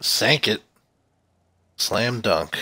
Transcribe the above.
sank it. Slam dunk.